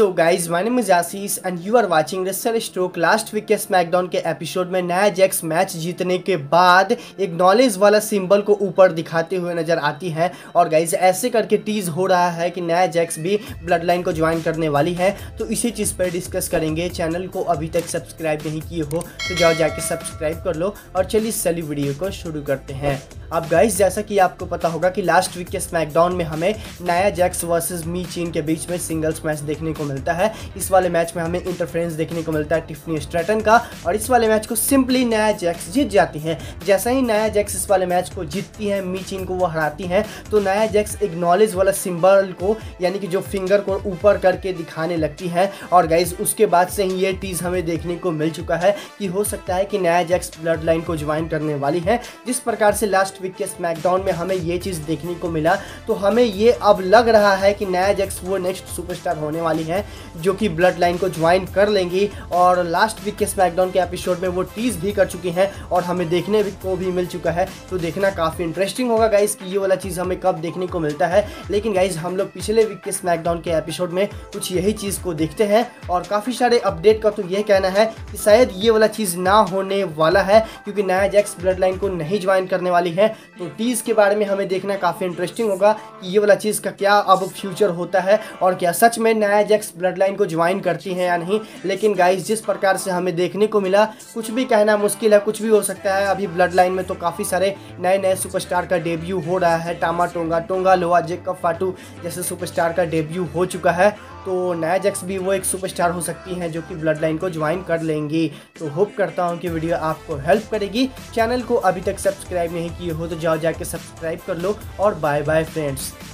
So guys my name is Ashish and you are watching wrestle stroke. Last week के SmackDown के episode में Nia Jacques match जीतने के बाद एक नॉलेज वाला सिंबल को ऊपर दिखाते हुए नजर आती है और गाइज ऐसे करके टीज हो रहा है कि नया जैक्स भी ब्लड लाइन को ज्वाइन करने वाली है। तो इसी चीज़ पर डिस्कस करेंगे। चैनल को अभी तक सब्सक्राइब नहीं किए हो तो जाओ जाके सब्सक्राइब कर लो और चलिए सली वीडियो को शुरू करते हैं। अब गाइज जैसा कि आपको पता होगा कि लास्ट वीक के स्मैकडाउन में हमें नाया जैक्स वर्सेस मी चीन के बीच में सिंगल्स मैच देखने को मिलता है। इस वाले मैच में हमें इंटरफेरेंस देखने को मिलता है टिफनी स्ट्रैटन का और इस वाले मैच को सिंपली नाया जैक्स जीत जाती है। जैसा ही नाया जैक्स इस वाले मैच को जीतती है, मी चीन को वो हराती है, तो नाया जैक्स एक नॉलेज वाला सिंबल को यानी कि जो फिंगर को ऊपर करके दिखाने लगती है और गाइज उसके बाद से ही ये टीज़ हमें देखने को मिल चुका है कि हो सकता है कि नाया जैक्स ब्लड लाइन को ज्वाइन करने वाली है। जिस प्रकार से लास्ट वीक के स्मैकडाउन में हमें ये चीज़ देखने को मिला तो हमें ये अब लग रहा है कि नाया जैक्स वो नेक्स्ट सुपरस्टार होने वाली है जो कि ब्लड लाइन को ज्वाइन कर लेंगी। और लास्ट वीक के स्मैकडाउन के एपिसोड में वो टीज भी कर चुकी हैं और हमें देखने को भी मिल चुका है। तो देखना काफ़ी इंटरेस्टिंग होगा गाइज कि ये वाला चीज़ हमें कब देखने को मिलता है। लेकिन गाइज हम लोग पिछले वीक के स्मैकडाउन के एपिसोड में कुछ यही चीज़ को देखते हैं और काफ़ी सारे अपडेट का तो यह कहना है कि शायद ये वाला चीज़ ना होने वाला है क्योंकि नाया जैक्स ब्लड लाइन को नहीं ज्वाइन करने वाली है। तो टीज के बारे में हमें देखना काफ़ी इंटरेस्टिंग होगा कि ये वाला चीज़ का क्या अब फ्यूचर होता है और क्या सच में नाया जैक्स ब्लड लाइन को ज्वाइन करती हैं या नहीं। लेकिन गाइज जिस प्रकार से हमें देखने को मिला कुछ भी कहना मुश्किल है, कुछ भी हो सकता है। अभी ब्लड लाइन में तो काफ़ी सारे नए नए सुपरस्टार का डेब्यू हो रहा है। टामा टोंगा, टोंगा लोआ, जेकब फाटू जैसे सुपरस्टार का डेब्यू हो चुका है। तो नाया जैक्स भी वो एक सुपरस्टार हो सकती हैं जो कि ब्लड लाइन को ज्वाइन कर लेंगी। तो होप करता हूं कि वीडियो आपको हेल्प करेगी। चैनल को अभी तक सब्सक्राइब नहीं किए हो तो जाओ जाके सब्सक्राइब कर लो और बाय बाय फ्रेंड्स।